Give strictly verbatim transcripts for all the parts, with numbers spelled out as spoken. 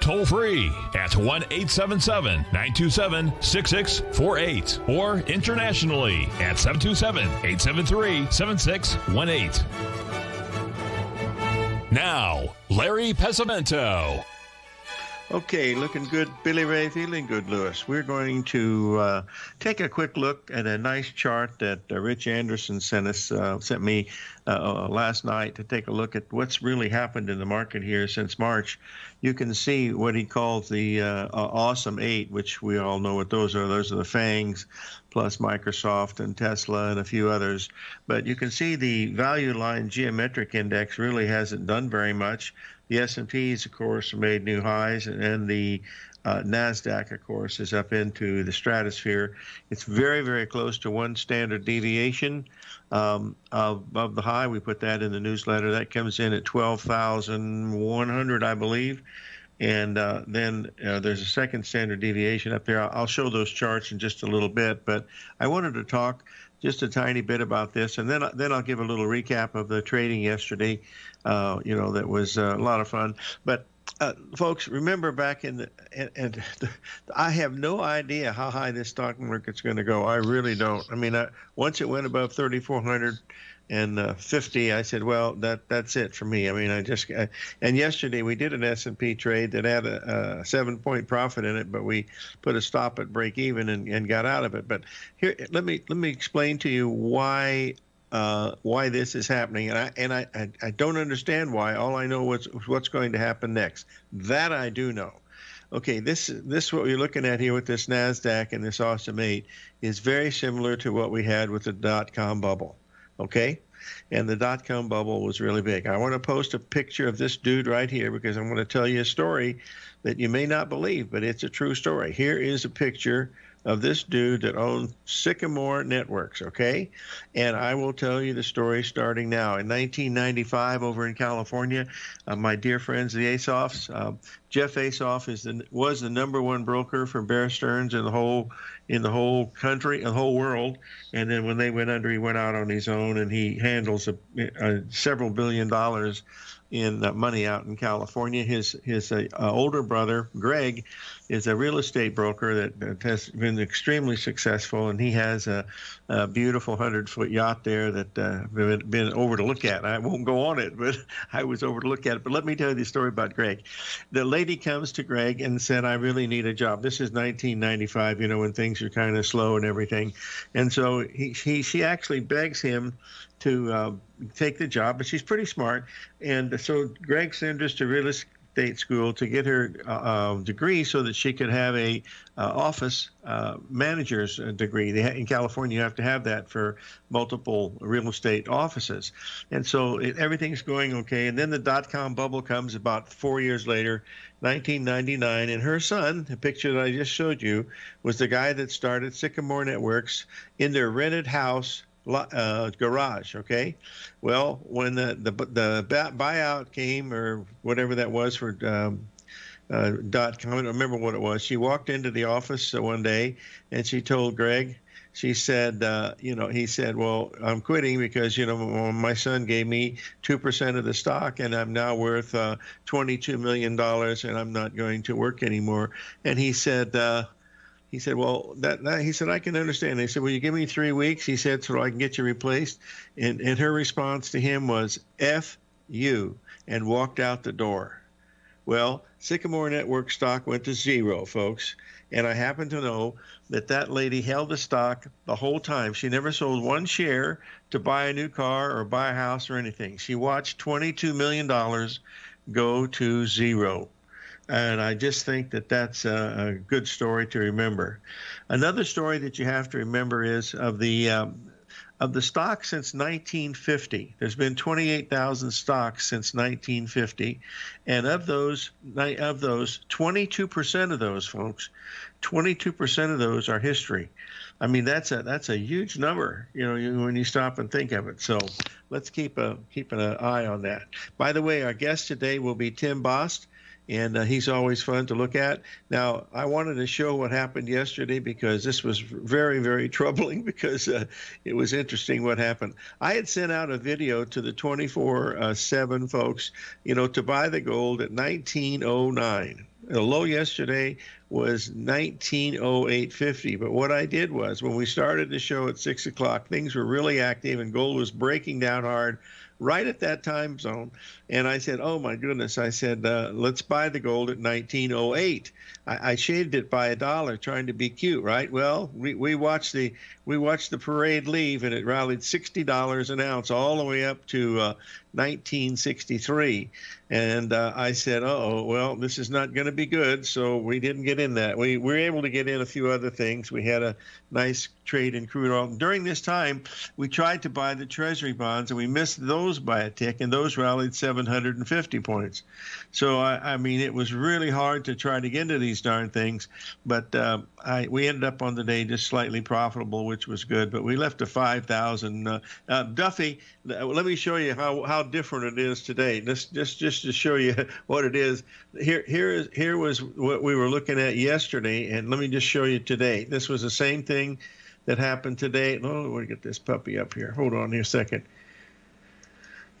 toll free at one eight seven seven, nine two seven, six six four eight or internationally at seven two seven, eight seven three, seven six one eight. Now, Larry Pesavento. Okay, looking good, Billy Ray, feeling good, Lewis. We're going to uh, take a quick look at a nice chart that uh, Rich Anderson sent us, uh, sent me uh, last night to take a look at what's really happened in the market here since March. You can see what he calls the uh, awesome eight, which we all know what those are. Those are the FANGs, plus Microsoft and Tesla and a few others. But you can see the value line geometric index really hasn't done very much. The S and Ps, of course, made new highs, and the uh, NASDAQ, of course, is up into the stratosphere. It's very, very close to one standard deviation um, of, of the high. We put that in the newsletter. That comes in at twelve thousand one hundred, I believe. And uh, then uh, there's a second standard deviation up there. I'll show those charts in just a little bit, but I wanted to talk just a tiny bit about this, and then then I'll give a little recap of the trading yesterday. Uh, you know, that was a lot of fun. But uh, folks, remember back in the and, and the, I have no idea how high this stock market's going to go. I really don't. I mean, I, once it went above thirty-four hundred. And uh, fifty, I said, well, that that's it for me. I mean, I just I, and yesterday we did an S and P trade that had a, a seven-point profit in it, but we put a stop at break even and, and got out of it. But here, let me let me explain to you why uh, why this is happening, and I and I, I I don't understand why. All I know what's what's going to happen next. That I do know. Okay, this this what we're looking at here with this NASDAQ and this awesome eight is very similar to what we had with the dot-com bubble. Okay, and the dot-com bubble was really big. I want to post a picture of this dude right here because I'm going to tell you a story that you may not believe, but it's a true story. Here is a picture of this dude that owned Sycamore Networks, okay? And I will tell you the story starting now. In nineteen ninety-five, over in California, uh, my dear friends, the Asoffs, uh, Jeff Asoff is the, was the number one broker for Bear Stearns in the whole in the whole country, the whole world. And then when they went under, he went out on his own, and he handles a, a several billion dollars in money out in California. His his uh, older brother, Greg, is a real estate broker that, that has been extremely successful, and he has a, a beautiful hundred-foot yacht there that I've uh, been over to look at. I won't go on it, but I was over to look at it. But let me tell you the story about Greg. The lady comes to Greg and said, I really need a job. This is nineteen ninety-five, you know, when things are kind of slow and everything. And so he, he she actually begs him to uh, take the job, but she's pretty smart. And so Greg sends her to real estate school to get her uh, degree so that she could have a uh, office uh, manager's degree. They ha in California, you have to have that for multiple real estate offices. And so it, everything's going okay. And then the dot-com bubble comes about four years later, nineteen ninety-nine, and her son, the picture that I just showed you, was the guy that started Sycamore Networks in their rented house Uh, garage, okay? Well, when the, the the buyout came or whatever that was for um, uh, dot-com, I don't remember what it was. She walked into the office one day and she told Greg, she said, uh, you know, he said, well, I'm quitting because, you know, my son gave me two percent of the stock and I'm now worth uh, twenty-two million dollars and I'm not going to work anymore. And he said, uh, He said, well, that, that he said, I can understand. They said, will you give me three weeks? He said, so I can get you replaced. And, and her response to him was, F you, and walked out the door. Well, Sycamore Network stock went to zero, folks. And I happen to know that that lady held the stock the whole time. She never sold one share to buy a new car or buy a house or anything. She watched twenty-two million dollars go to zero. And I just think that that's a, a good story to remember. Another story that you have to remember is of the um, of the stocks since nineteen fifty. There's been twenty-eight thousand stocks since nineteen fifty, and of those, of those, twenty-two percent of those, folks, twenty-two percent of those are history. I mean, that's a that's a huge number, you know, you, when you stop and think of it. So let's keep a keep an eye on that. By the way, our guest today will be Tim Bost, and uh, he's always fun to look at. Now, I wanted to show what happened yesterday because this was very, very troubling, because uh, it was interesting what happened. I had sent out a video to the twenty-four seven folks, you know, to buy the gold at nineteen oh nine. The low yesterday was nineteen oh eight fifty. But what I did was, when we started the show at six o'clock, things were really active and gold was breaking down hard right at that time zone. And I said, oh, my goodness, I said, uh, let's buy the gold at nineteen oh eight. I, I shaved it by a dollar trying to be cute, right? Well, we, we watched the we watched the parade leave, and it rallied sixty dollars an ounce all the way up to uh, nineteen sixty-three. And uh, I said, uh-oh, well, this is not going to be good. So we didn't get in that. We, we were able to get in a few other things. We had a nice trade in crude oil. During this time, we tried to buy the Treasury bonds, and we missed those by a tick, and those rallied seven hundred fifty points. So, I, I mean, it was really hard to try to get into these darn things. But uh, I, we ended up on the day just slightly profitable, which was good. But we left a five thousand. Uh, uh, Duffy, let me show you how, how different it is today. Just, just, just to show you what it is. Here, here is here was what we were looking at yesterday, and let me just show you today. This was the same thing that happened today. Oh, we'll get this puppy up here. Hold on here a second.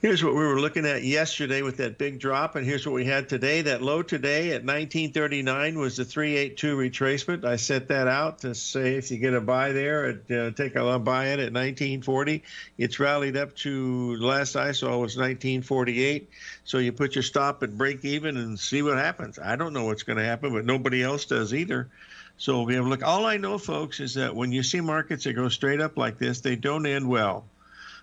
Here's what we were looking at yesterday with that big drop, and here's what we had today. That low today at nineteen thirty-nine was the three eighty-two retracement. I set that out to say if you get a buy there, at, uh, take a buy in at nineteen forty. It's rallied up to, the last I saw was nineteen forty-eight. So you put your stop at break even and see what happens. I don't know what's going to happen, but nobody else does either. So we have a look. All I know, folks, is that when you see markets that go straight up like this, they don't end well.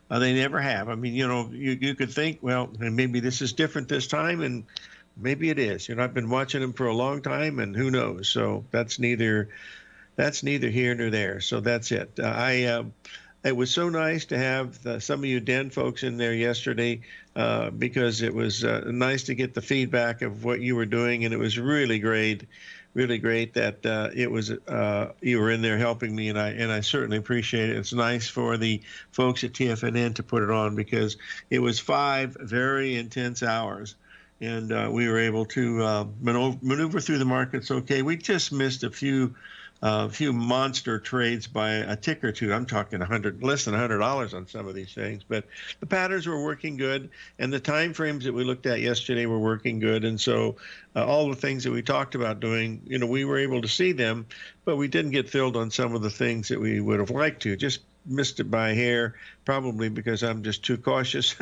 Uh, they never have. I mean, you know, you, you could think, well, maybe this is different this time, and maybe it is. You know, I've been watching them for a long time, and who knows? So that's neither that's neither here nor there. So that's it. Uh, I uh, it was so nice to have the, some of you Den folks in there yesterday, uh, because it was uh, nice to get the feedback of what you were doing, and it was really great. Really great that uh, it was uh, you were in there helping me, and I and I certainly appreciate it. It's nice for the folks at T F N N to put it on, because it was five very intense hours, and uh, we were able to uh, maneuver through the markets okay. We just missed a few uh, few monster trades by a tick or two. I'm talking one hundred, less than one hundred dollars on some of these things, but the patterns were working good, and the time frames that we looked at yesterday were working good, and so. Uh, all the things that we talked about doing, you know, we were able to see them, but we didn't get filled on some of the things that we would have liked to. Just missed it by a hair, probably because I'm just too cautious.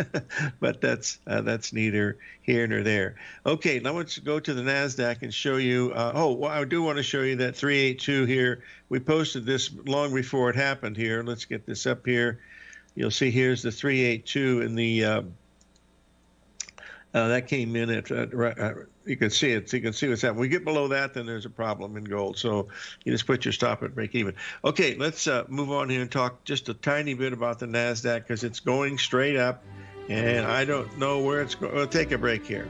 But that's uh, that's neither here nor there. Okay, now let's go to the NASDAQ and show you. Uh, oh, well, I do want to show you that three eighty-two here. We posted this long before it happened here. Let's get this up here. You'll see here's the three eighty-two in the uh, uh, that came in at uh, right. Uh, You can see it. You can see what's happening. We get below that, then there's a problem in gold. So you just put your stop at break even. Okay, let's uh, move on here and talk just a tiny bit about the NASDAQ, because it's going straight up, and I don't know where it's going. We'll take a break here.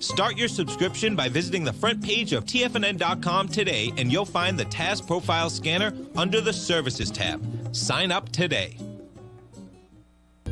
Start your subscription by visiting the front page of T F N N dot com today, and you'll find the T A S Profile Scanner under the Services tab. Sign up today.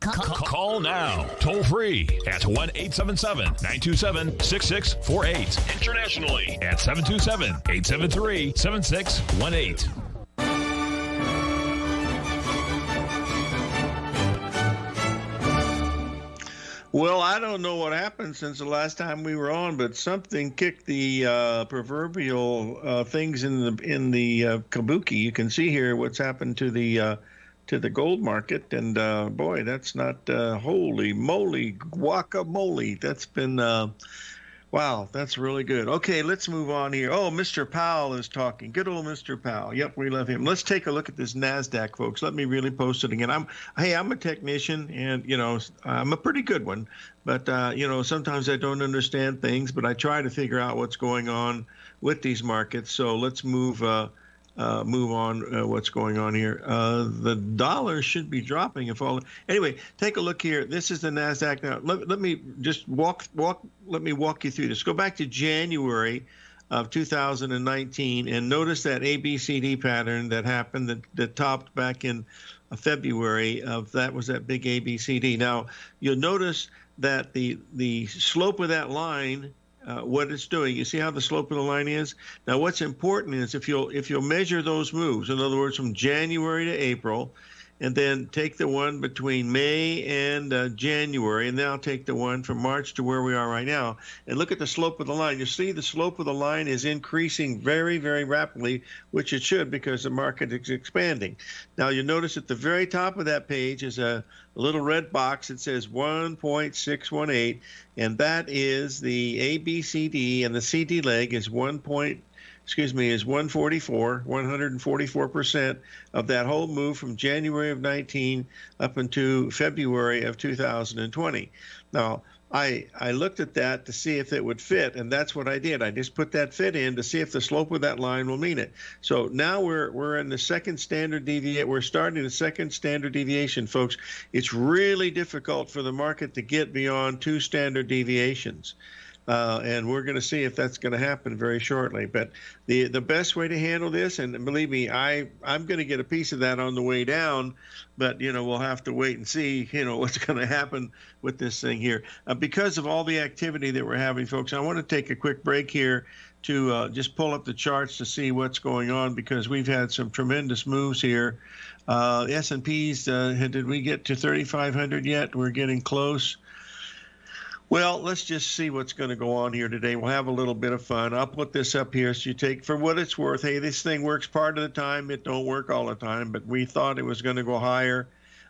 Call now, toll free at one eight seven seven, nine two seven, six six four eight. Internationally at seven two seven, eight seven three, seven six one eight. Well, I don't know what happened since the last time we were on, but something kicked the uh, proverbial uh, things in the in the uh, kabuki. You can see here what's happened to the. Uh, to the gold market, and uh, boy, that's not uh, holy moly guacamole. That's been uh, wow, that's really good. Okay, let's move on here. Oh, Mister Powell is talking. Good old Mister Powell. Yep, we love him. Let's take a look at this NASDAQ, folks. Let me really post it again. I'm hey, I'm a technician, and you know, I'm a pretty good one, but uh, you know, sometimes I don't understand things, but I try to figure out what's going on with these markets. So let's move. Uh, Uh, move on. Uh, what's going on here? Uh, the dollar should be dropping if all. Anyway, take a look here. This is the NASDAQ now. Let, let me just walk walk. Let me walk you through this. Go back to January of two thousand nineteen and notice that A B C D pattern that happened that, that topped back in February of that was that big A B C D. Now you'll notice that the the slope of that line. Uh, what it's doing. You see how the slope of the line is? Now, what's important is if you'll if you'll measure those moves, in other words, from January to April, and then take the one between May and uh, January, and now take the one from March to where we are right now, and look at the slope of the line. You see the slope of the line is increasing very, very rapidly, which it should because the market is expanding. Now, you notice at the very top of that page is a little red box that says one point six one eight, and that is the A B C D, and the C D leg is one point six one eight. excuse me, is one hundred forty-four percent of that whole move from January of nineteen up into February of two thousand twenty. Now, I, I looked at that to see if it would fit, and that's what I did. I just put that fit in to see if the slope of that line will meet it. So now we're we're in the second standard deviation. We're starting the second standard deviation, folks. It's really difficult for the market to get beyond two standard deviations. Uh, and we're going to see if that's going to happen very shortly. But the the best way to handle this, and believe me, I, I'm going to get a piece of that on the way down, but, you know, we'll have to wait and see, you know, what's going to happen with this thing here. Uh, because of all the activity that we're having, folks, I want to take a quick break here to uh, just pull up the charts to see what's going on, because we've had some tremendous moves here. Uh, S and P's, uh, did we get to thirty-five hundred yet? We're getting close. Well, let's just see what's going to go on here today. We'll have a little bit of fun. I'll put this up here so you take for what it's worth. Hey, this thing works part of the time. It don't work all the time, but we thought it was going to go higher.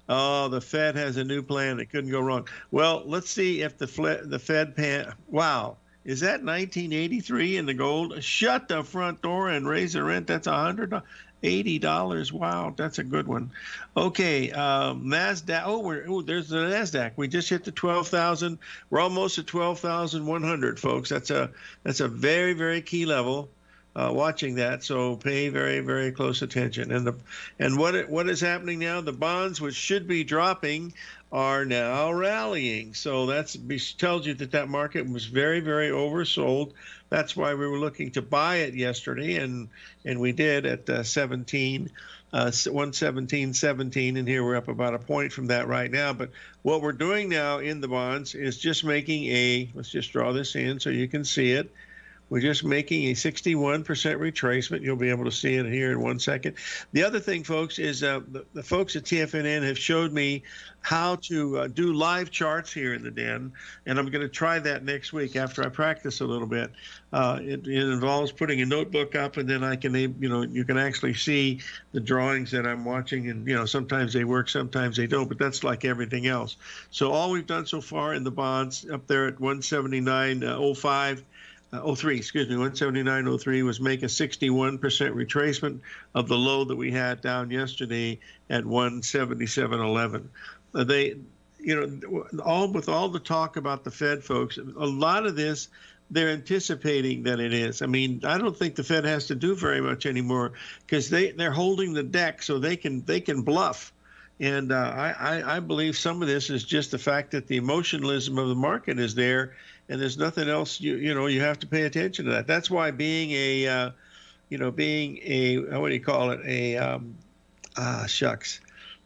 Oh, the Fed has a new plan. It couldn't go wrong. Well, let's see if the, the Fed pan. Wow. Is that nineteen eighty-three in the gold? Shut the front door and raise the rent. That's one hundred dollars. eighty dollars. Wow, that's a good one. Okay, um, NASDAQ. Oh, we're, oh, there's the NASDAQ. We just hit the twelve thousand. We're almost at twelve thousand one hundred, folks. That's a, that's a very, very key level, uh, watching that. So pay very, very close attention. And, the, and what, it, what is happening now? The bonds, which should be dropping, are now rallying. So that tells you that that market was very, very oversold. That's why we were looking to buy it yesterday, and and we did at uh, seventeen, uh, one seventeen seventeen, and here we're up about a point from that right now. But what we're doing now in the bonds is just making a, let's just draw this in so you can see it. We're just making a sixty-one percent retracement. You'll be able to see it here in one second. The other thing, folks, is uh, the, the folks at T F N N have showed me how to uh, do live charts here in the den, and I'm going to try that next week after I practice a little bit. Uh, it, it involves putting a notebook up, and then I can, you know, you can actually see the drawings that I'm watching, and, you know, sometimes they work, sometimes they don't, but that's like everything else. So all we've done so far in the bonds up there at one seventy-nine oh five. Uh, oh three, excuse me, one seventy-nine oh three was make a sixty-one percent retracement of the low that we had down yesterday at one seventy-seven eleven. Uh, they, you know, all with all the talk about the Fed, folks, a lot of this, they're anticipating that it is. I mean, I don't think the Fed has to do very much anymore, because they they're holding the deck, so they can they can bluff. And uh, I, I believe some of this is just the fact that the emotionalism of the market is there, and there's nothing else. You you know, you have to pay attention to that. That's why being a, uh, you know, being a, what do you call it? A, um, ah, shucks,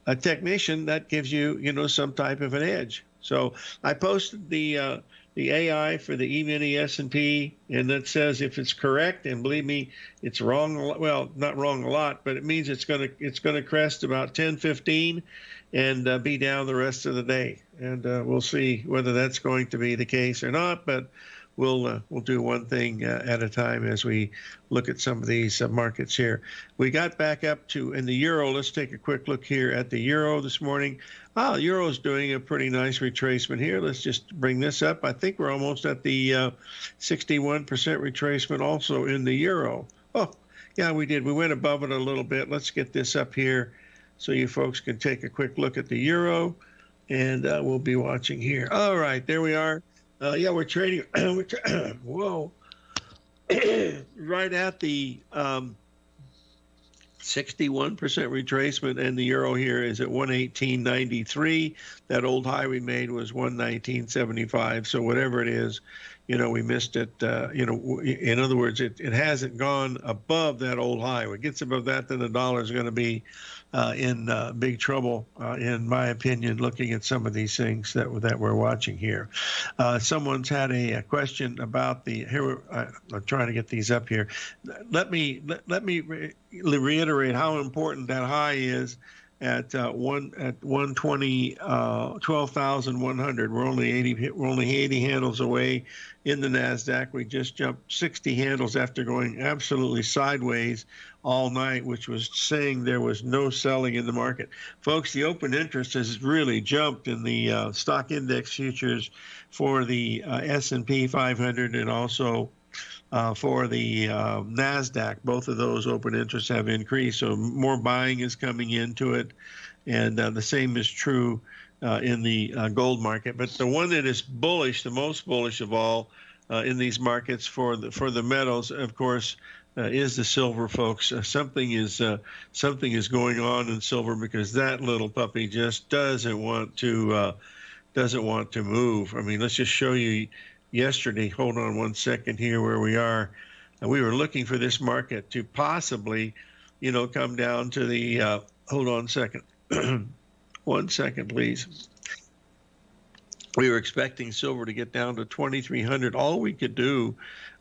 a technician, that gives you, you know, some type of an edge. So I posted the, uh, the A I for the E-mini S and P, and that says if it's correct, and believe me, it's wrong. Well, not wrong a lot, but it means it's gonna it's gonna crest about ten fifteen, and uh, be down the rest of the day. And uh, we'll see whether that's going to be the case or not. But we'll uh, we'll do one thing uh, at a time as we look at some of these uh, markets here. We got back up to in the euro. Let's take a quick look here at the euro this morning. Ah, euro's doing a pretty nice retracement here. Let's just bring this up. I think we're almost at the uh, sixty-one percent retracement also in the euro. Oh, yeah, we did. We went above it a little bit. Let's get this up here so you folks can take a quick look at the euro, and uh, we'll be watching here. All right, there we are. Uh, yeah, we're trading. we're tra whoa, right at the Um, sixty-one percent retracement, and the euro here is at one eighteen ninety-three. That old high we made was one nineteen seventy-five. So whatever it is, you know, we missed it. Uh, you know, in other words, it, it hasn't gone above that old high. When it gets above that, then the dollar is going to be uh, in uh, big trouble, uh, in my opinion, looking at some of these things that, that we're watching here. Uh, someone's had a, a question about the, here, I, I'm trying to get these up here. Let me, let, let me re reiterate how important that high is. At uh, one at one twenty, uh, twelve thousand one hundred. We're only eighty. We're only eighty handles away in the NASDAQ. We just jumped sixty handles after going absolutely sideways all night, which was saying there was no selling in the market, folks. The open interest has really jumped in the uh, stock index futures for the uh, S and P five hundred, and also Uh, for the uh, NASDAQ, both of those open interests have increased, so more buying is coming into it. And uh, the same is true uh, in the uh, gold market. But the one that is bullish, the most bullish of all uh, in these markets for the, for the metals, of course, uh, is the silver, folks. Uh, something is uh, something is going on in silver, because that little puppy just doesn't want to uh, doesn't want to move. I mean, let's just show you. Yesterday, hold on one second here, where we are. And we were looking for this market to possibly, you know, come down to the, uh, hold on a second. One second, please. We were expecting silver to get down to twenty-three hundred. All we could do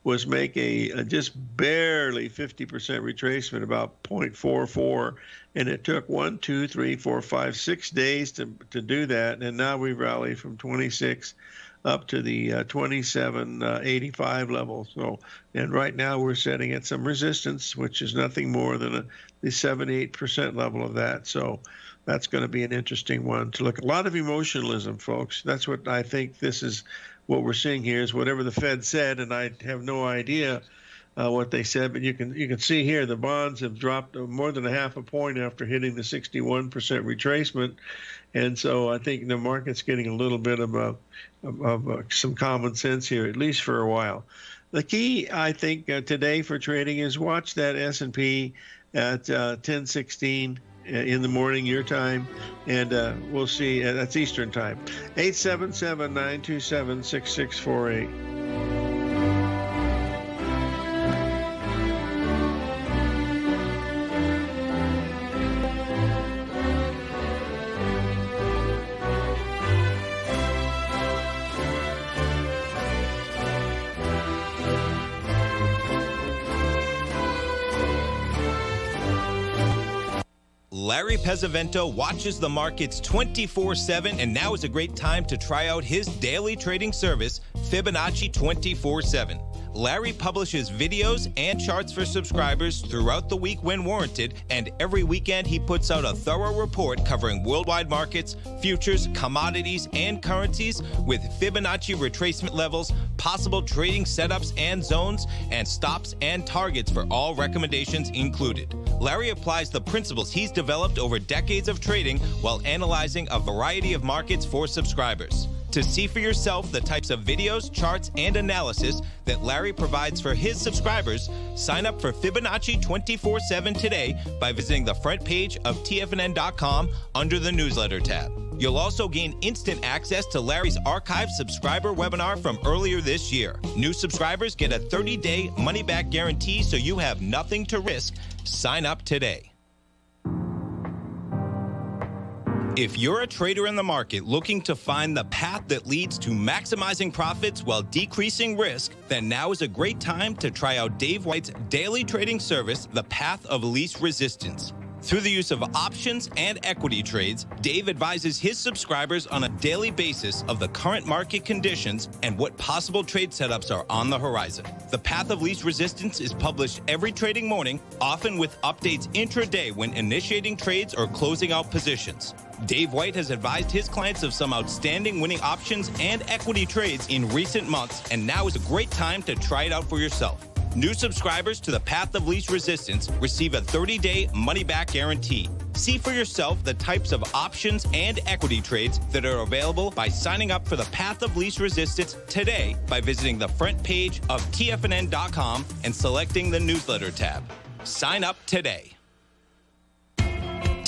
was make a, a just barely fifty percent retracement, about zero point four four. And it took one, two, three, four, five, six days to, to do that. And now we've rallied from twenty-six up to the uh, twenty-seven eighty-five uh, level. So, and right now we're setting at some resistance, which is nothing more than a, the seventy-eight percent level of that. So that's going to be an interesting one to look at. A lot of emotionalism, folks. That's what I think this is, what we're seeing here is whatever the Fed said, and I have no idea uh, what they said, but you can, you can see here the bonds have dropped more than a half a point after hitting the sixty-one percent retracement. And so I think the market's getting a little bit of, a, of, of uh, some common sense here, at least for a while. The key, I think, uh, today for trading is watch that S and P at uh, ten sixteen in the morning, your time, and uh, we'll see. Uh, that's Eastern time. eight seven seven, nine two seven, six six four eight. Larry Pesavento watches the markets twenty-four seven, and now is a great time to try out his daily trading service, Fibonacci twenty-four seven. Larry publishes videos and charts for subscribers throughout the week when warranted, and every weekend he puts out a thorough report covering worldwide markets, futures, commodities, and currencies with Fibonacci retracement levels, possible trading setups and zones, and stops and targets for all recommendations included. Larry applies the principles he's developed over decades of trading while analyzing a variety of markets for subscribers. To see for yourself the types of videos, charts, and analysis that Larry provides for his subscribers, sign up for Fibonacci twenty-four seven today by visiting the front page of T F N N dot com under the newsletter tab. You'll also gain instant access to Larry's archived subscriber webinar from earlier this year. New subscribers get a thirty day money-back guarantee, so you have nothing to risk. Sign up today. If you're a trader in the market looking to find the path that leads to maximizing profits while decreasing risk, then now is a great time to try out Dave White's daily trading service, The Path of Least Resistance. Through the use of options and equity trades, Dave advises his subscribers on a daily basis of the current market conditions and what possible trade setups are on the horizon. The Path of Least Resistance is published every trading morning, often with updates intraday when initiating trades or closing out positions. Dave White has advised his clients of some outstanding winning options and equity trades in recent months, and now is a great time to try it out for yourself. New subscribers to the Path of Least Resistance receive a thirty day money-back guarantee. See for yourself the types of options and equity trades that are available by signing up for the Path of Least Resistance today by visiting the front page of T F N N dot com and selecting the newsletter tab. Sign up today.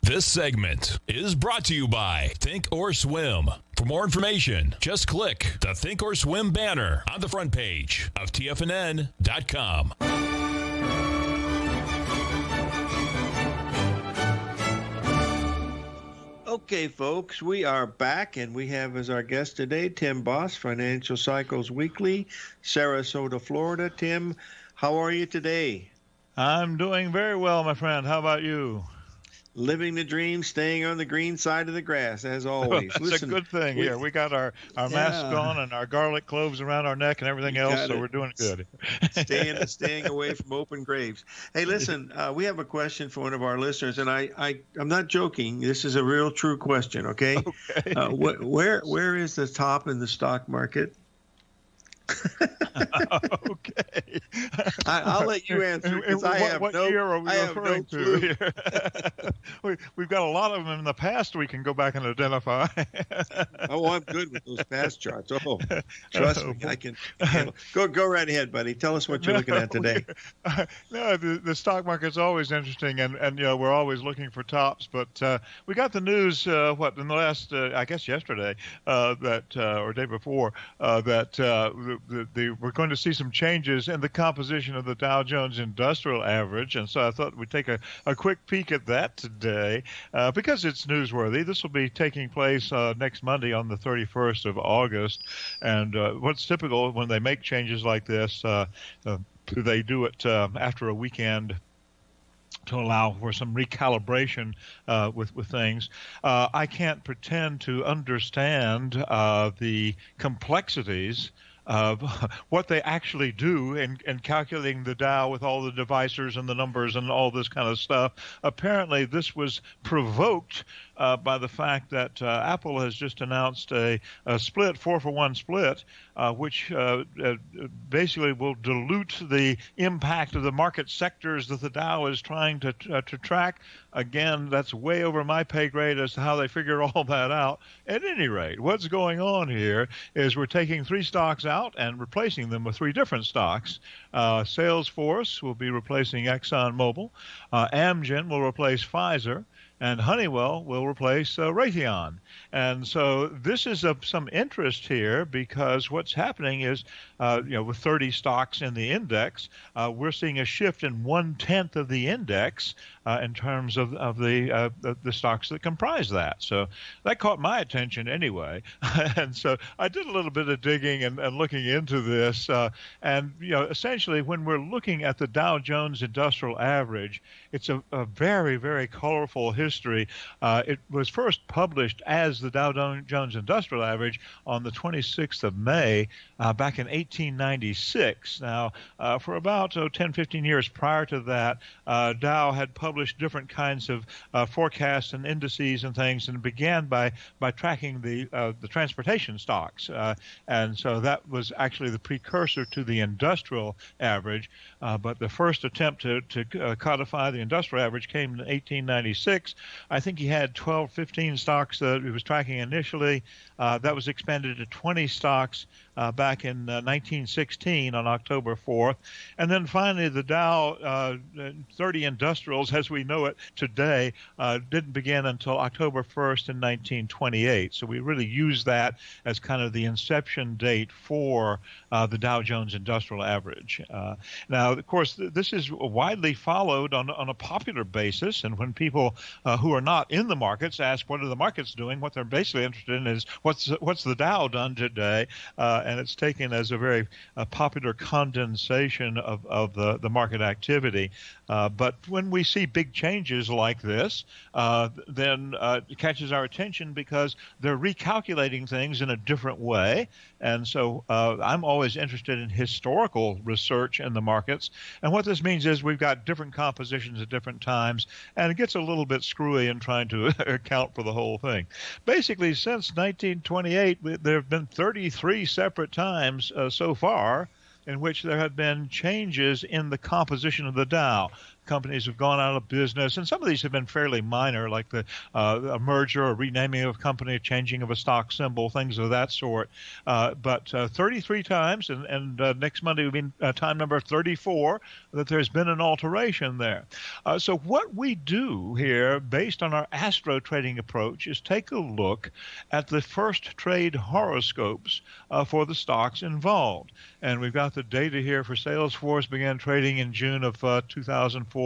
This segment is brought to you by Think or Swim. For more information, just click the Think or Swim banner on the front page of T F N N dot com. Okay, folks, we are back, and we have as our guest today Tim Bost, Financial Cycles Weekly, Sarasota, Florida. Tim, how are you today? I'm doing very well, my friend. How about you? Living the dream, staying on the green side of the grass, as always. It's Listen, a good thing we, here. We got our, our yeah. mask on and our garlic cloves around our neck and everything you else, so it. we're doing good. Staying, staying away from open graves. Hey, listen, uh, we have a question for one of our listeners, and I, I, I'm not joking. This is a real, true question, okay? okay. Uh, wh where Where is the top in the stock market? Okay. I, I'll let you answer. And, and I what have what no, year are we I referring no to here? we, we've got a lot of them in the past we can go back and identify. Oh, I'm good with those past charts. Oh, trust oh, me, boy. I can. Handle. Go go right ahead, buddy. Tell us what you're no, looking at today. Uh, no, the, the stock market's always interesting, and, and you know we're always looking for tops. But uh, we got the news uh, what in the last, uh, I guess, yesterday uh, that uh, or day before uh, that. Uh, The, the, we're going to see some changes in the composition of the Dow Jones Industrial Average, and so I thought we'd take a, a quick peek at that today uh, because it's newsworthy. This will be taking place uh, next Monday on the thirty-first of August, and uh, what's typical when they make changes like this, uh, uh, they do it uh, after a weekend to allow for some recalibration uh, with, with things. Uh, I can't pretend to understand uh, the complexities of what they actually do in, in calculating the Dow with all the divisors and the numbers and all this kind of stuff. Apparently, this was provoked uh, by the fact that uh, Apple has just announced a, a split, four-for-one split, uh, which uh, uh, basically will dilute the impact of the market sectors that the Dow is trying to, uh, to track. Again, that's way over my pay grade as to how they figure all that out. At any rate, what's going on here is we're taking three stocks out and replacing them with three different stocks. Uh, Salesforce will be replacing ExxonMobil. Uh, Amgen will replace Pfizer. And Honeywell will replace uh, Raytheon. And so this is of some interest here because what's happening is, uh, you know, with thirty stocks in the index, uh, we're seeing a shift in one-tenth of the index uh, in terms of, of the, uh, the the stocks that comprise that. So that caught my attention anyway. And so I did a little bit of digging and, and looking into this. Uh, and, you know, essentially when we're looking at the Dow Jones Industrial Average, it's a, a very, very colorful history. History. Uh, it was first published as the Dow Jones Industrial Average on the twenty-sixth of May uh, back in eighteen ninety-six. Now, uh, for about oh, ten, fifteen years prior to that, uh, Dow had published different kinds of uh, forecasts and indices and things, and began by by tracking the uh, the transportation stocks, uh, and so that was actually the precursor to the industrial average. Uh, but the first attempt to to uh, codify the industrial average came in eighteen ninety-six. I think he had twelve, fifteen stocks that he was tracking initially. Uh, that was expanded to twenty stocks uh, back in uh, nineteen sixteen on October fourth. And then finally, the Dow uh, thirty Industrials, as we know it today, uh, didn't begin until October first in nineteen twenty-eight. So we really use that as kind of the inception date for uh, the Dow Jones Industrial Average. Uh, now, of course, th this is widely followed on, on a popular basis, and when people Uh, who are not in the markets ask what are the markets doing, what they're basically interested in is what's what's the Dow done today, uh, and it's taken as a very uh, popular condensation of, of the, the market activity. Uh, but when we see big changes like this, uh, then uh, it catches our attention because they're recalculating things in a different way. And so uh, I'm always interested in historical research in the markets. And what this means is we've got different compositions at different times, and it gets a little bit screwy in trying to account for the whole thing. Basically, since nineteen twenty-eight, there have been thirty-three separate times uh, so far in which there have been changes in the composition of the Dow. Companies have gone out of business, and some of these have been fairly minor, like the uh, a merger or renaming of a company, changing of a stock symbol, things of that sort. Uh, but uh, thirty-three times, and, and uh, next Monday will be uh, time number thirty-four, that there's been an alteration there. Uh, so what we do here, based on our astro trading approach, is take a look at the first trade horoscopes uh, for the stocks involved. And we've got the data here for Salesforce, began trading in June of uh, two thousand four,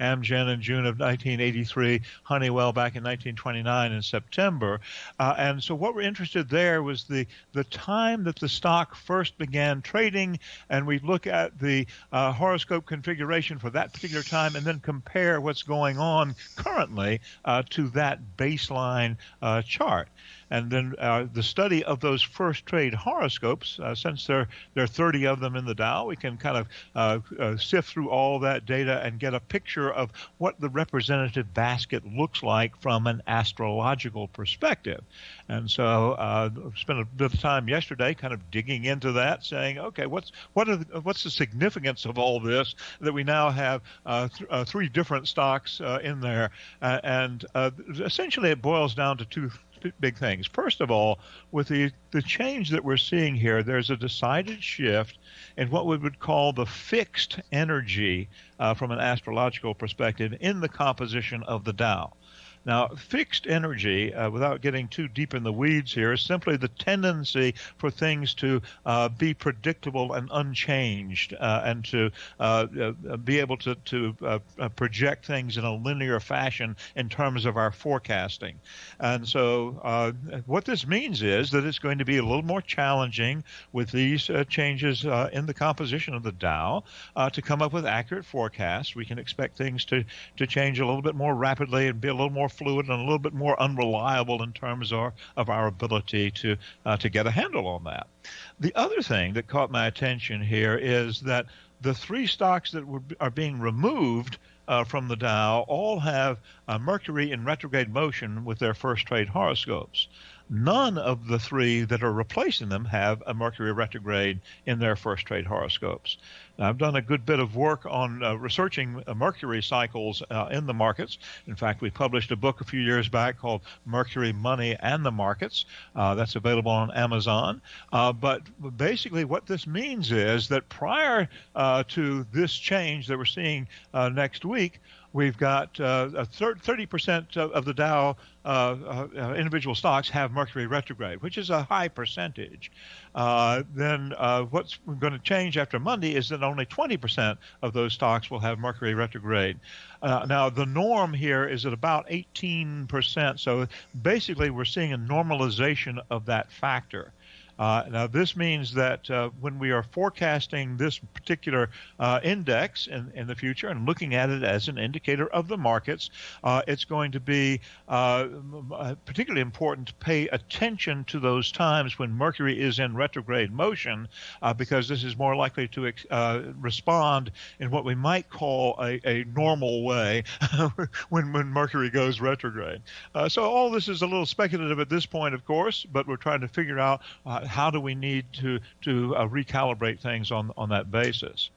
Amgen in June of nineteen eighty-three, Honeywell back in nineteen twenty-nine in September. Uh, and so what we're interested there was the, the time that the stock first began trading, and we look at the uh, horoscope configuration for that particular time and then compare what's going on currently uh, to that baseline uh, chart. And then uh, the study of those first trade horoscopes, uh, since there, there are thirty of them in the Dow, we can kind of uh, uh, sift through all that data and get a picture of what the representative basket looks like from an astrological perspective. And so I uh, spent a bit of time yesterday kind of digging into that, saying, okay, what's, what are the, what's the significance of all this that we now have uh, th uh, three different stocks uh, in there? Uh, and uh, essentially it boils down to two big things. First of all, with the, the change that we're seeing here, there's a decided shift in what we would call the fixed energy uh, from an astrological perspective in the composition of the Dow. Now, fixed energy, uh, without getting too deep in the weeds here, is simply the tendency for things to uh, be predictable and unchanged uh, and to uh, uh, be able to, to uh, project things in a linear fashion in terms of our forecasting. And so uh, what this means is that it's going to be a little more challenging with these uh, changes uh, in the composition of the Dow uh, to come up with accurate forecasts. We can expect things to, to change a little bit more rapidly and be a little more fluid and a little bit more unreliable in terms of, of our ability to, uh, to get a handle on that. The other thing that caught my attention here is that the three stocks that were, are being removed Uh, from the Dow all have uh, Mercury in retrograde motion with their first trade horoscopes. None of the three that are replacing them have a Mercury retrograde in their first trade horoscopes. Now, I've done a good bit of work on uh, researching uh, Mercury cycles uh, in the markets. In fact, we published a book a few years back called Mercury Money and the Markets. Uh, that's available on Amazon. Uh, but basically what this means is that prior uh, to this change that we're seeing uh, next week, week, we've got uh, a thirty percent of the Dow uh, uh, individual stocks have Mercury retrograde, which is a high percentage. Uh, then uh, what's going to change after Monday is that only twenty percent of those stocks will have Mercury retrograde. Uh, now, the norm here is at about eighteen percent. So basically, we're seeing a normalization of that factor. Uh, now, this means that uh, when we are forecasting this particular uh, index in, in the future and looking at it as an indicator of the markets, uh, it's going to be uh, particularly important to pay attention to those times when Mercury is in retrograde motion, uh, because this is more likely to uh, respond in what we might call a, a normal way when, when Mercury goes retrograde. Uh, so all this is a little speculative at this point, of course, but we're trying to figure out uh, how do we need to to uh, recalibrate things on on that basis.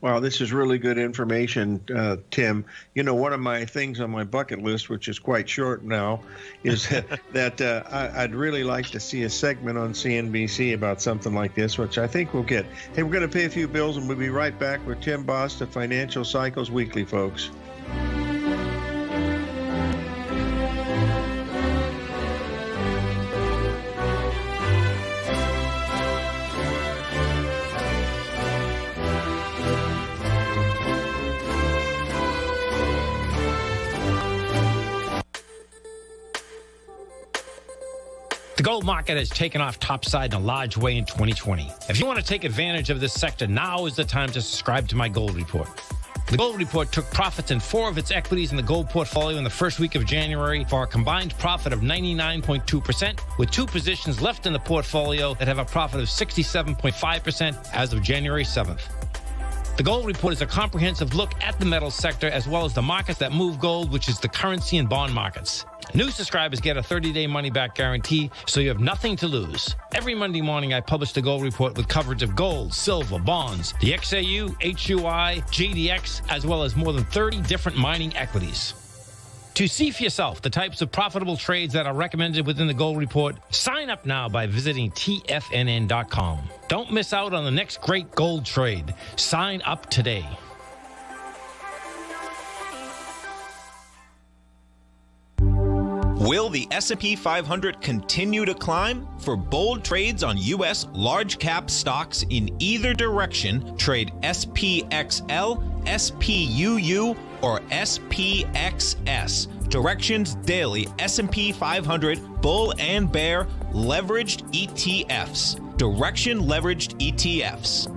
Wow, this is really good information, uh, Tim. You know, one of my things on my bucket list, which is quite short now, is that, that uh, I, I'd really like to see a segment on C N B C about something like this, which I think we'll get. Hey, we're going to pay a few bills, and we'll be right back with Tim Bost of Financial Cycles Weekly, folks. gold market has taken off topside in a large way in twenty twenty. If you want to take advantage of this sector, now is the time to subscribe to my gold report. The gold report took profits in four of its equities in the gold portfolio in the first week of January for a combined profit of ninety-nine point two percent, with two positions left in the portfolio that have a profit of sixty-seven point five percent as of January seventh. The gold report is a comprehensive look at the metals sector as well as the markets that move gold, which is the currency and bond markets. New subscribers get a thirty-day money-back guarantee, so you have nothing to lose. Every Monday morning, I publish the Gold Report with coverage of gold, silver, bonds, the X A U, H U I, G D X, as well as more than thirty different mining equities. To see for yourself the types of profitable trades that are recommended within the Gold Report, sign up now by visiting T F N N dot com. Don't miss out on the next great gold trade. Sign up today. Will the S and P five hundred continue to climb? For bold trades on U S large cap stocks in either direction, trade S P X L, S P U U, or S P X S. Directions Daily S and P five hundred Bull and Bear Leveraged E T Fs. Direction Leveraged E T Fs.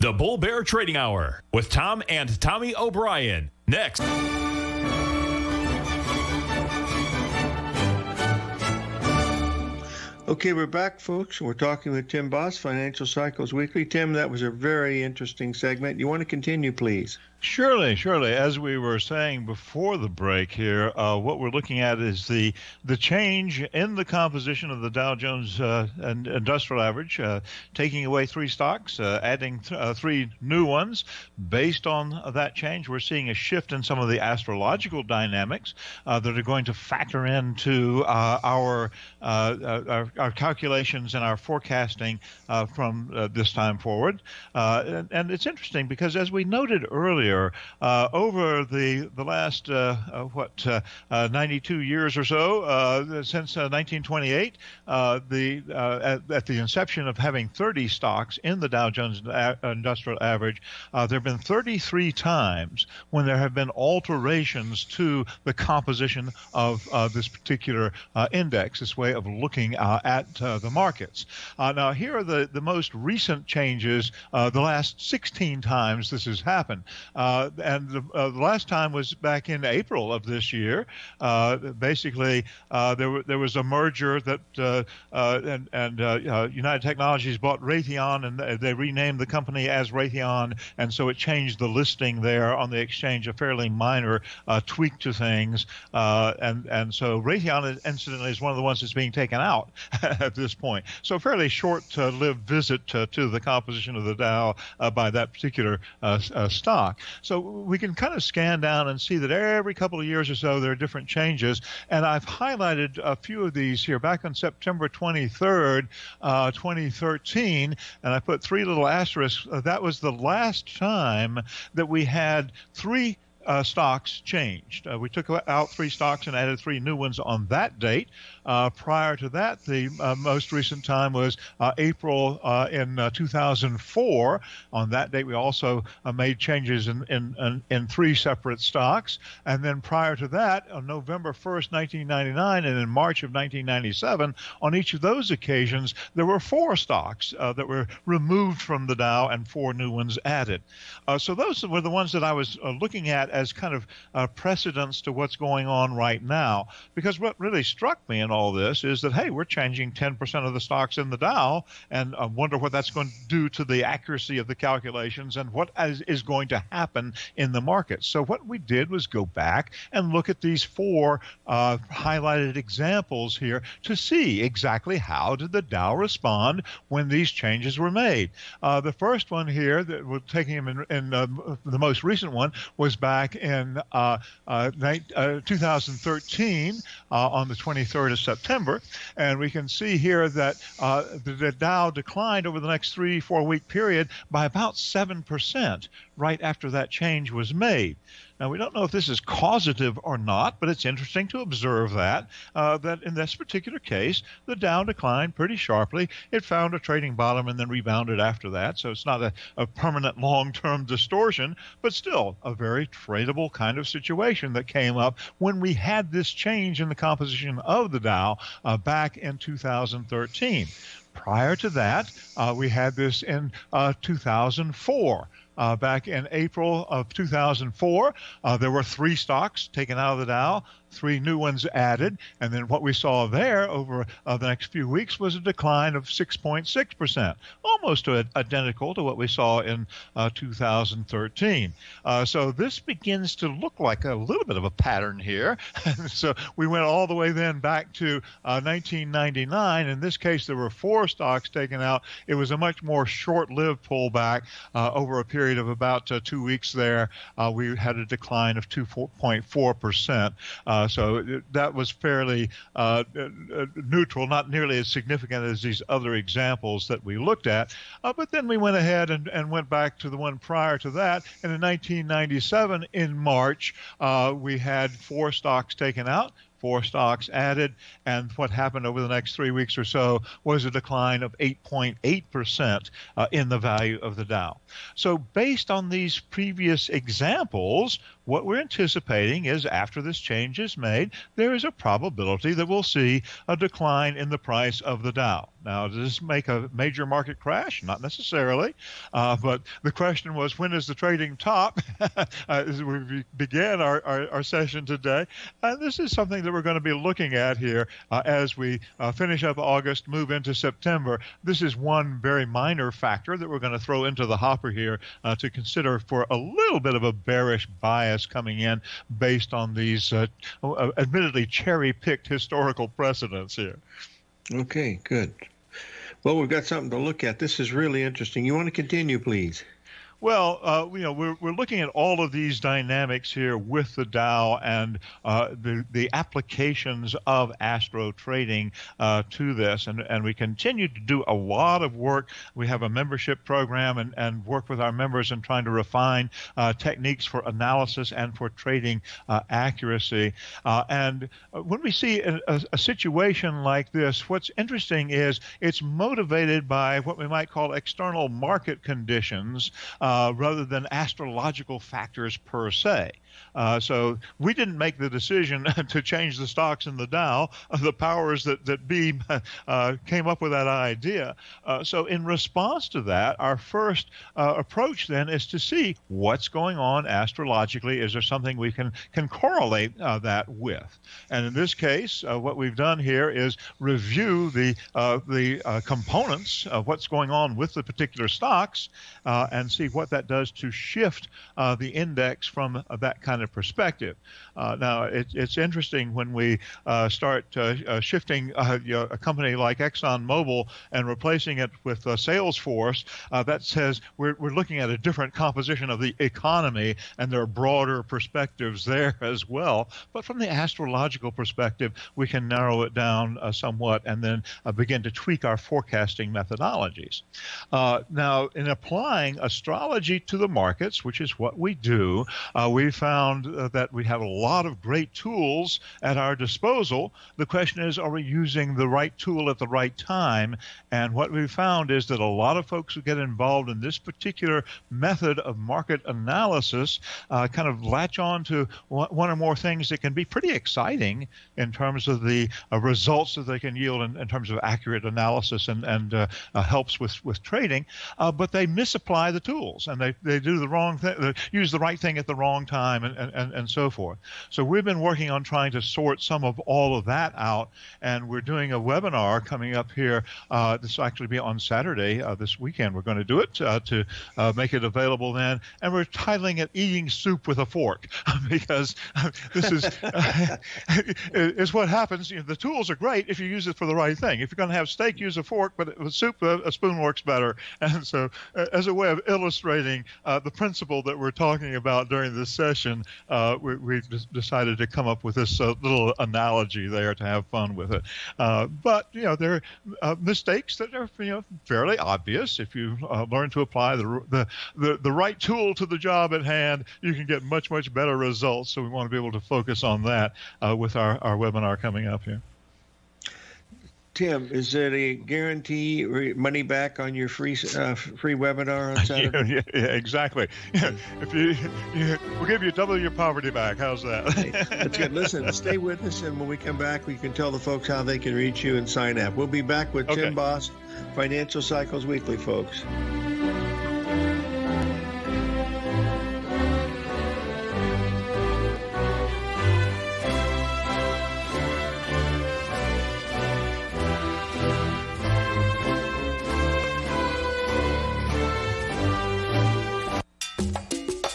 The Bull Bear Trading Hour with Tom and Tommy O'Brien. Next. Okay, we're back, folks. We're talking with Tim Bost, Financial Cycles Weekly. Tim, that was a very interesting segment. You want to continue, please? Surely, surely. As we were saying before the break here, uh, what we're looking at is the the change in the composition of the Dow Jones uh, and Industrial Average, uh, taking away three stocks, uh, adding th uh, three new ones. Based on that change, we're seeing a shift in some of the astrological dynamics uh, that are going to factor into uh, our, uh, our our calculations and our forecasting uh, from uh, this time forward. Uh, and, and it's interesting because, as we noted earlier, Uh, over the the last uh, uh, what uh, uh, ninety-two years or so uh, since uh, nineteen twenty-eight, uh, the uh, at, at the inception of having thirty stocks in the Dow Jones Industrial Average, uh, there have been thirty-three times when there have been alterations to the composition of uh, this particular uh, index, this way of looking uh, at uh, the markets. Uh, now here are the the most recent changes. Uh, the last sixteen times this has happened. Uh, and the, uh, the last time was back in April of this year. Uh, basically, uh, there, w there was a merger that uh, uh, and, and uh, uh, United Technologies bought Raytheon, and they renamed the company as Raytheon, and so it changed the listing there on the exchange, a fairly minor uh, tweak to things. Uh, and, and so Raytheon, incidentally, is one of the ones that's being taken out at this point. So a fairly short-lived visit to, to the composition of the Dow uh, by that particular uh, uh, stock. So we can kind of scan down and see that every couple of years or so there are different changes, and I've highlighted a few of these here. Back on September twenty-third, uh, twenty thirteen, and I put three little asterisks. Uh, that was the last time that we had three uh, stocks changed. Uh, we took out three stocks and added three new ones on that date. Uh, prior to that, the uh, most recent time was uh, April uh, in uh, two thousand four. On that date, we also uh, made changes in, in, in, in three separate stocks. And then prior to that, on November first, nineteen ninety-nine, and in March of nineteen ninety-seven, on each of those occasions, there were four stocks uh, that were removed from the Dow and four new ones added. Uh, so those were the ones that I was uh, looking at as kind of uh, precedents to what's going on right now. Because what really struck me in all this is that, hey, we're changing ten percent of the stocks in the Dow, and I wonder what that's going to do to the accuracy of the calculations and what is going to happen in the market. So what we did was go back and look at these four uh, highlighted examples here to see exactly how did the Dow respond when these changes were made. Uh, the first one here that we're taking them in, in uh, the most recent one was back in uh, uh, two thousand thirteen uh, on the twenty-third of September, and we can see here that uh, the, the Dow declined over the next three, four-week period by about seven percent right after that change was made. Now, we don't know if this is causative or not, but it's interesting to observe that, uh, that in this particular case, the Dow declined pretty sharply. It found a trading bottom and then rebounded after that, so it's not a, a permanent long-term distortion, but still a very tradable kind of situation that came up when we had this change in the composition of the Dow uh, back in two thousand thirteen. Prior to that, uh, we had this in uh, two thousand four. Uh, back in April of two thousand four, uh, there were three stocks taken out of the Dow, three new ones added, and then what we saw there over uh, the next few weeks was a decline of six point six percent, almost identical to what we saw in uh, two thousand thirteen. Uh, so this begins to look like a little bit of a pattern here. So we went all the way then back to uh, nineteen ninety-nine. In this case, there were four stocks taken out. It was a much more short-lived pullback uh, over a period of about uh, two weeks there. Uh, we had a decline of two point four percent. Uh, So that was fairly uh, neutral, not nearly as significant as these other examples that we looked at. Uh, but then we went ahead and, and went back to the one prior to that. And in nineteen ninety-seven, in March, uh, we had four stocks taken out, four stocks added, and what happened over the next three weeks or so was a decline of eight point eight percent uh, in the value of the Dow. So based on these previous examples, what we're anticipating is after this change is made, there is a probability that we'll see a decline in the price of the Dow. Now, does this make a major market crash? Not necessarily, uh, but the question was, when is the trading top? uh, we began our, our, our session today, and this is something that we're going to be looking at here uh, as we uh, finish up August, move into September. This is one very minor factor that we're going to throw into the hopper here uh, to consider for a little bit of a bearish bias coming in based on these uh, admittedly cherry-picked historical precedents here. Okay, good. Well, we've got something to look at. This is really interesting. You want to continue, please? Well, uh, you know, we're, we're looking at all of these dynamics here with the Dow and uh, the, the applications of astro trading uh, to this. And, and we continue to do a lot of work. We have a membership program and, and work with our members in trying to refine uh, techniques for analysis and for trading uh, accuracy. Uh, and when we see a, a situation like this, what's interesting is it's motivated by what we might call external market conditions, Uh, Uh, rather than astrological factors per se. Uh, so we didn't make the decision to change the stocks in the Dow. The powers that, that be uh, came up with that idea. Uh, so in response to that, our first uh, approach then is to see what's going on astrologically. Is there something we can, can correlate uh, that with? And in this case, uh, what we've done here is review the, uh, the uh, components of what's going on with the particular stocks uh, and see what that does to shift uh, the index from uh, that kind of perspective. Uh, now, it, it's interesting when we uh, start uh, uh, shifting uh, you know, a company like ExxonMobil and replacing it with uh, Salesforce, uh, that says we're, we're looking at a different composition of the economy, and there are broader perspectives there as well. But from the astrological perspective, we can narrow it down uh, somewhat and then uh, begin to tweak our forecasting methodologies. Uh, now, in applying astrology psychology to the markets, which is what we do. Uh, we found uh, that we have a lot of great tools at our disposal. The question is, are we using the right tool at the right time? And what we found is that a lot of folks who get involved in this particular method of market analysis uh, kind of latch on to one or more things that can be pretty exciting in terms of the uh, results that they can yield in, in terms of accurate analysis and, and uh, uh, helps with, with trading, uh, but they misapply the tools and they, they do the wrong thing, they use the right thing at the wrong time and, and, and so forth. So we've been working on trying to sort some of all of that out, and we're doing a webinar coming up here. Uh, this will actually be on Saturday uh, this weekend. We're going to do it uh, to uh, make it available then, and we're titling it Eating Soup with a Fork because this is uh, is what happens. You know, the tools are great if you use it for the right thing. If you're going to have steak, use a fork, but with soup, a spoon works better. And so uh, as a way of illustrating uh, the principle that we're talking about during this session, uh, we, we've decided to come up with this uh, little analogy there to have fun with it. Uh, but, you know, there are uh, mistakes that are you know, fairly obvious. If you uh, learn to apply the, the, the, the right tool to the job at hand, you can get much, much better results. So we want to be able to focus on that uh, with our, our webinar coming up here. Tim, is there a guarantee or money back on your free uh, free webinar on Saturday? Yeah, yeah, yeah, exactly. Yeah. If you, you, we'll give you double your poverty back. How's that? Hey, that's good. Listen, stay with us, and when we come back, we can tell the folks how they can reach you and sign up. We'll be back with okay. Tim Bost, Financial Cycles Weekly, folks.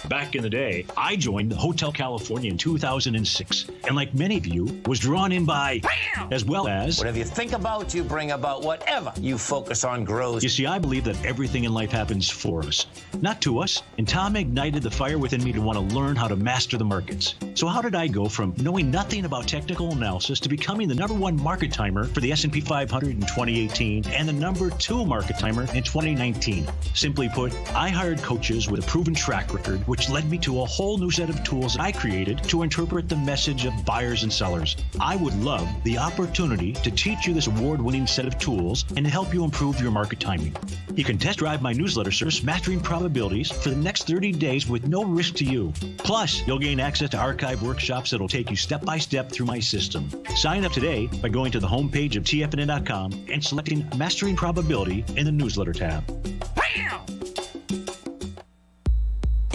Back in the day, I joined the Hotel California in two thousand six, and like many of you, was drawn in by, bam! As well as... Whatever you think about, you bring about. Whatever you focus on grows. You see, I believe that everything in life happens for us, not to us, and Tom ignited the fire within me to want to learn how to master the markets. So how did I go from knowing nothing about technical analysis to becoming the number one market timer for the S and P five hundred in twenty eighteen and the number two market timer in twenty nineteen? Simply put, I hired coaches with a proven track record, which led me to a whole new set of tools I created to interpret the message of buyers and sellers. I would love the opportunity to teach you this award-winning set of tools and to help you improve your market timing. You can test drive my newsletter service, Mastering Probabilities, for the next thirty days with no risk to you. Plus, you'll gain access to archive workshops that'll take you step-by-step through my system. Sign up today by going to the homepage of T F N N dot com and selecting Mastering Probability in the newsletter tab. Bam!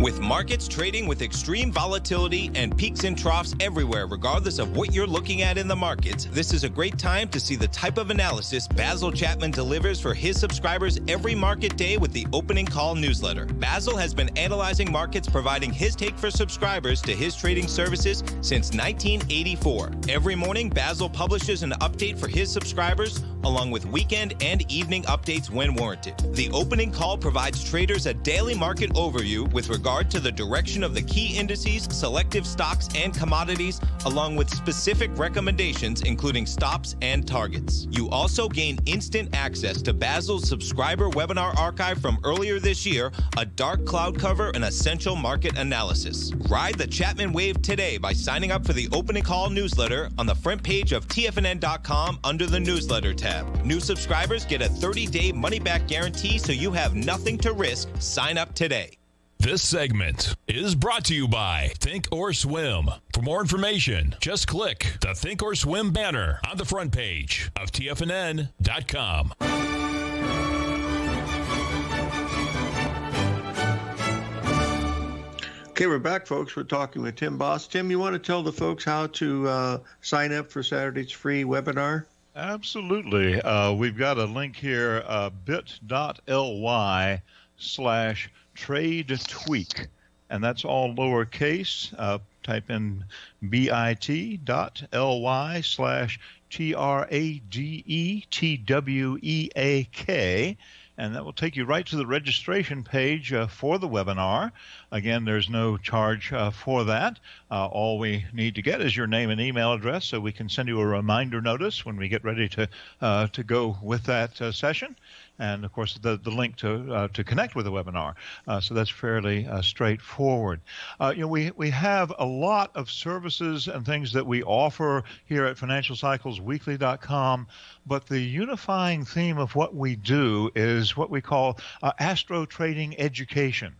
With markets trading with extreme volatility and peaks and troughs everywhere, regardless of what you're looking at in the markets, this is a great time to see the type of analysis Basil Chapman delivers for his subscribers every market day with the Opening Call newsletter. Basil has been analyzing markets, providing his take for subscribers to his trading services since nineteen eighty-four. Every morning, Basil publishes an update for his subscribers, along with weekend and evening updates when warranted. The Opening Call provides traders a daily market overview with regard to the direction of the key indices, selective stocks, and commodities, along with specific recommendations, including stops and targets. You also gain instant access to Basil's subscriber webinar archive from earlier this year, a dark cloud cover, and essential market analysis. Ride the Chapman wave today by signing up for the Opening Call newsletter on the front page of T F N N dot com under the newsletter tab. web. New subscribers get a thirty day money-back guarantee, so you have nothing to risk. Sign up today. This segment is brought to you by Think or Swim. For more information, just click the Think or Swim banner on the front page of T F N N dot com. Okay, we're back, folks. We're talking with Tim Bost. Tim, you want to tell the folks how to uh, sign up for Saturday's free webinar? Absolutely. Uh, we've got a link here, uh, bit.ly slash trade tweak, and that's all lowercase. Uh, type in bit.ly slash T R A D E T W E A K, and that will take you right to the registration page uh, for the webinar. Again, there's no charge uh, for that. Uh, all we need to get is your name and email address, so we can send you a reminder notice when we get ready to uh, to go with that uh, session. And, of course, the, the link to uh, to connect with the webinar. Uh, so that's fairly uh, straightforward. Uh, you know, we, we have a lot of services and things that we offer here at financial cycles weekly dot com, but the unifying theme of what we do is what we call uh, astro trading education.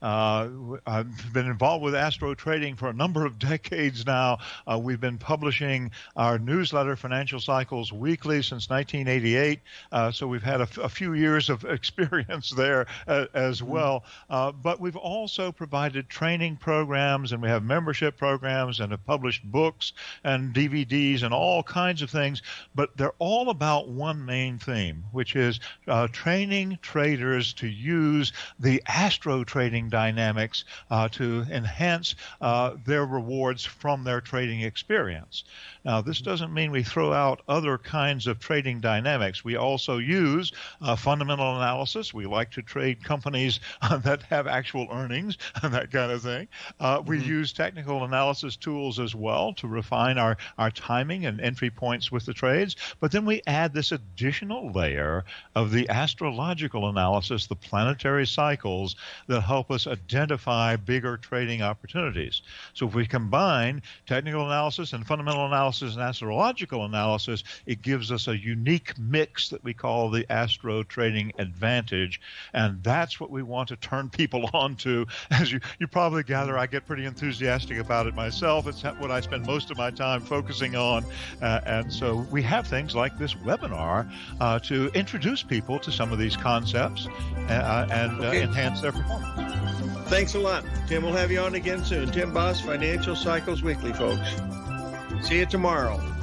Uh, I've been involved with astro trading for a number of decades now. Uh, we've been publishing our newsletter, Financial Cycles Weekly, since nineteen eighty-eight. Uh, so we've had a, f a few years of experience there uh, as well. Uh, but we've also provided training programs, and we have membership programs, and have published books and D V Ds and all kinds of things. But they're all about one main theme, which is uh, training traders to use the astro trading dynamics uh, to enhance uh, their rewards from their trading experience. Now, this doesn't mean we throw out other kinds of trading dynamics. We also use uh, fundamental analysis. We like to trade companies uh, that have actual earnings and that kind of thing. Uh, we mm-hmm. use technical analysis tools as well to refine our, our timing and entry points with the trades. But then we add this additional layer of the astrological analysis, the planetary cycles that help us identify bigger trading opportunities. So if we combine technical analysis and fundamental analysis and astrological analysis, it gives us a unique mix that we call the astro trading advantage. And that's what we want to turn people on to. As you, you probably gather, I get pretty enthusiastic about it myself. It's what I spend most of my time focusing on. Uh, and so we have things like this webinar uh, to introduce people to some of these concepts uh, and uh, okay. enhance their performance. Thanks a lot, Tim. We'll have you on again soon. Tim Bost, Financial Cycles Weekly, folks. See you tomorrow.